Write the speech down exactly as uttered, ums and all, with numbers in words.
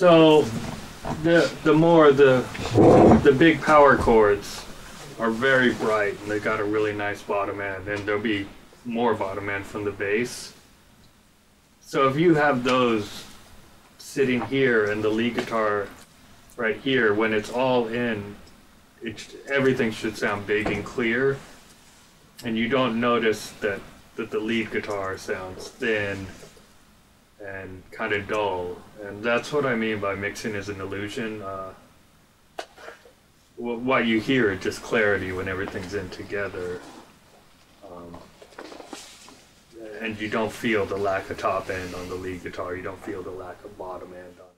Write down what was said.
So the the more the the big power cords are very bright, and they got a really nice bottom end, and there'll be more bottom end from the bass. So if you have those sitting here and the lead guitar right here, when it's all in, it, everything should sound big and clear, and you don't notice that that the lead guitar sounds thin and kind of dull. And that's what I mean by mixing is an illusion. Uh, what you hear is just clarity when everything's in together. Um, and you don't feel the lack of top end on the lead guitar. You don't feel the lack of bottom end on